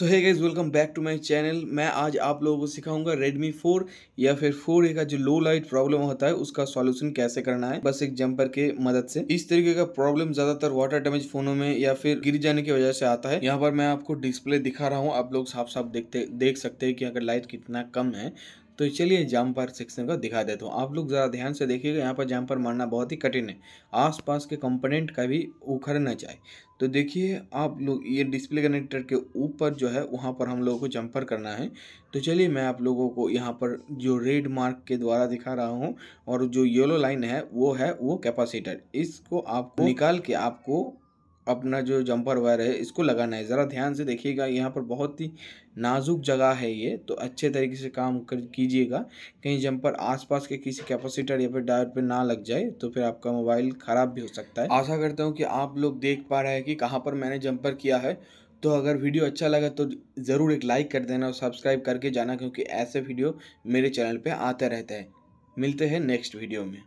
So hey guys, welcome back to my channel. मैं आज आप लोगों को सिखाऊंगा Redmi 4 या फिर 4A का जो लो लाइट प्रॉब्लम होता है उसका सॉल्यूशन कैसे करना है, बस एक जंपर के मदद से। इस तरीके का प्रॉब्लम ज्यादातर वाटर डैमेज फोनों में या फिर गिर जाने की वजह से आता है। यहाँ पर मैं आपको डिस्प्ले दिखा रहा हूँ, आप लोग साफ साफ देख सकते हैं कि अगर लाइट कितना कम है। तो चलिए जंपर सेक्शन का दिखा देता हूँ, आप लोग ज़रा ध्यान से देखिएगा। यहाँ पर जंपर मारना बहुत ही कठिन है, आसपास के कंपोनेंट का भी उखड़ना चाहिए। तो देखिए आप लोग, ये डिस्प्ले कनेक्टर के ऊपर जो है वहाँ पर हम लोगों को जंपर करना है। तो चलिए मैं आप लोगों को यहाँ पर जो रेड मार्क के द्वारा दिखा रहा हूँ और जो येलो लाइन है वो कैपेसिटर, इसको आपको निकाल के आपको अपना जो जंपर वायर है इसको लगाना है। ज़रा ध्यान से देखिएगा, यहाँ पर बहुत ही नाजुक जगह है ये, तो अच्छे तरीके से काम कीजिएगा। कहीं जंपर आसपास के किसी कैपेसिटर या फिर डायोड पे ना लग जाए, तो फिर आपका मोबाइल ख़राब भी हो सकता है। आशा करता हूँ कि आप लोग देख पा रहे हैं कि कहाँ पर मैंने जंपर किया है। तो अगर वीडियो अच्छा लगा तो ज़रूर एक लाइक कर देना और सब्सक्राइब करके जाना, क्योंकि ऐसे वीडियो मेरे चैनल पर आते रहते हैं। मिलते हैं नेक्स्ट वीडियो में।